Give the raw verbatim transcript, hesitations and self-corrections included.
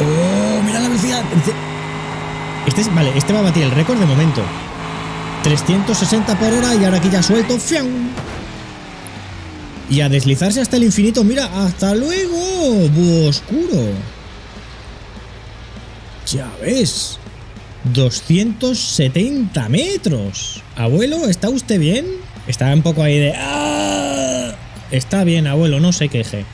¡Oh! ¡Mira la velocidad! Este es, vale, este va a batir el récord de momento. trescientos sesenta por hora y ahora aquí ya suelto. ¡Fiam! Y a deslizarse hasta el infinito. ¡Mira! ¡Hasta luego! ¡Búho oscuro! Ya ves. doscientos setenta metros. Abuelo, ¿está usted bien? Está un poco ahí de... ¡Ah! Está bien, abuelo, no se queje.